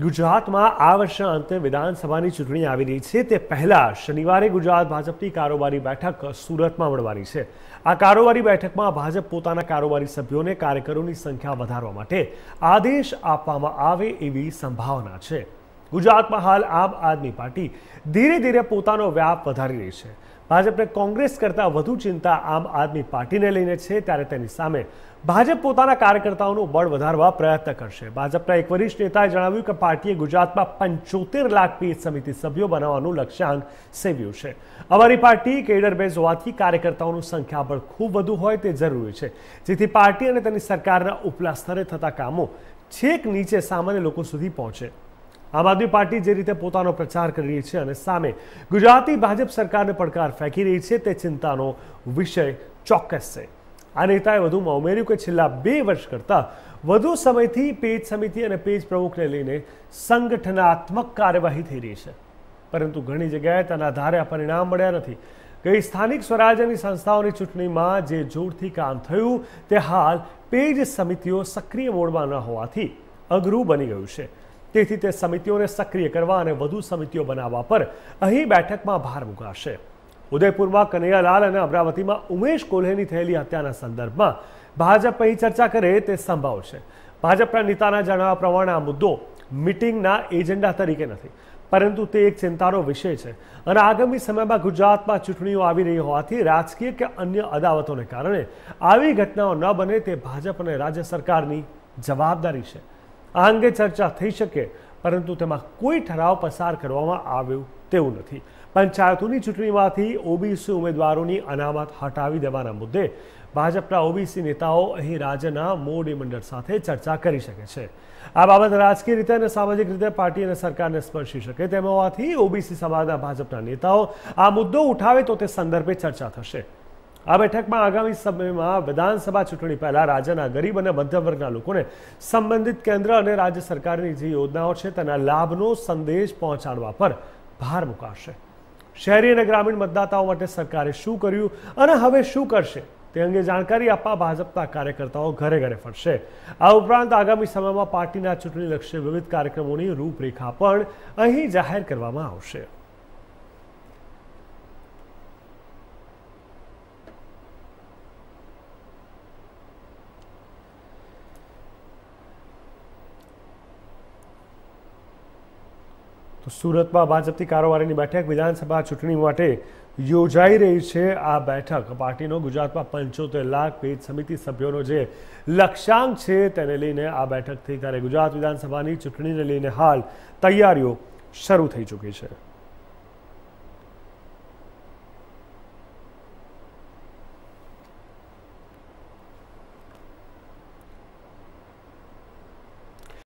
गुजरात में आ वर्ष अंत विधानसभा की चूंटणी आ रही है ते पहला शनिवार गुजरात भाजप की कारोबारी बैठक सूरत में મળવાની છે। आ कारोबारी बैठक में भाजप पोताना कारोबारी सभ्यों ने कार्यकरों की संख्या વધારવા માટે आदेश આપવામાં આવે એવી संभावना है। गुजरात में हाल आम आदमी पार्टी धीरे धीरे પોતાનો व्याप વધારી रही है। भाजप ने कांग्रेस करता વધુ चिंता आम आदमी पार्टी ने લઈને છે, ત્યારે તેની સામે भाजप પોતાના કાર્યકર્તાઓનો બળ વધારવા પ્રયત્ન કરશે। ભાજપના એક વરિષ્ઠ નેતાએ જણાવ્યું કે પાર્ટીએ ગુજરાતમાં 75 લાખ પીએચ સમિતિ સભ્યો બનાવવાનું લક્ષ્યાંક સેવ્યું છે। અમારી પાર્ટી કેડર બેઝ હોવાથી કાર્યકર્તાઓનું સંખ્યાબળ ખૂબ વધુ હોય તે જરૂરી છે, જેથી પાર્ટી અને તેની સરકારના ઉપલા સ્તરે થતા કામો છેક નીચે સામાન્ય લોકો સુધી પહોંચે। आम आदमी पार्टी जे रीते पोतानो प्रचार करी रही है अने सामे गुजराती भाजप सरकार ने પડકાર ફેંકી रही है તે ચિંતાનો વિષય ચોક્કસ છે। आ नेताए વધુમાં ઉમેર્યું કે છેલ્લા 2 વર્ષ કરતાં વધુ સમયથી પેજ સમિતિ અને પેજ પ્રમુખને લઈને સંગઠનાત્મક કાર્યવાહી થઈ રહી છે, પરંતુ ઘણી જગ્યાએ તેના આધારે પરિણામ મળ્યા નથી। ગઈ સ્થાનિક સ્વરાજ્યની સંસ્થાઓની ચૂંટણીમાં જે જોરથી કામ થયું તે હાલ પેજ સમિતિઓ સક્રિય મોડમાં ન હોવાથી અઘરું બની ગયું છે। તેથી તે સમિતિઓને સક્રિય કરવા અને વધુ સમિતિઓ બનાવવા પર અહીં બેઠકમાં ભાર મુકાશે। उदयपुर में कन्हैयालाल और अमरावती में उमेश कोल्हेनी थयेली हत्याना संदर्भ में भाजप ही चर्चा करे तो संभव है। भाजपा नेताना जणाव्या प्रमाणे आ मुद्दो मीटिंगना एजेंडा तरीके नहीं, परंतु ते एक चिंतानो विषय है। और आगामी समय में गुजरात में चूंटणीओ आवी रही होवाथी राजकीय के अन्य अदावतोने कारणे आवी घटनाओं न बने ते भाजप अने राज्य सरकारनी जवाबदारी है। आ अंगे चर्चा थई शके, परंतु तेमां कोई ठराव पसार करवामां आव्यो तेवुं नथी। पंचायतों की चूंटणी में ओबीसी उम्मीदवारों की अनामत हटावी देवाना मुद्दे भाजपा ओबीसी नेताओं अहीं राज्यना मोडीमंडल साथे चर्चा करी शके छे। आ बाबत राजकीय रीते अने सामाजिक रीते पार्टी अने सरकार ने स्पर्शी शके तेम होवाथी ओबीसी समाजना भाजपा नेताओं आ मुद्दों उठावे तो ते संदर्भे चर्चा थशे। आ बैठक में आगामी समय में विधानसभा चूंटणी पहला राज्यना गरीब और मध्यम वर्गना लोकोने संबंधित केन्द्र और राज्य सरकारनी जे योजनाओ छे तेना लाभनो संदेश पहोंचाडवा पर भार मुकाशे। शहरी और ग्रामीण मतदाताओं माटे सरकारे शुं कर्युं अने हवे शुं करशे ते अंगे जाणकारी आपवा भाजपा कार्यकर्ताओं घरे घरे फरशे। आ उपरांत आगामी समय में पार्टीना चूंटणीलक्ष्य विविध कार्यक्रमोनी रूपरेखा पण अहीं जाहेर करवामां आवशे। तो सूरत में भाजपा कारोबारी बैठक विधानसभा चूंटणी माटे योजाई रही है। आ बैठक पार्टी गुजरात में 75 लाख पेज समिति सभ्यों जो लक्ष्यांक है तेने लईने आ बैठक थी, त्यारे गुजरात विधानसभा चूंटणी ने लईने हाल तैयारी शुरू थी चूकी है।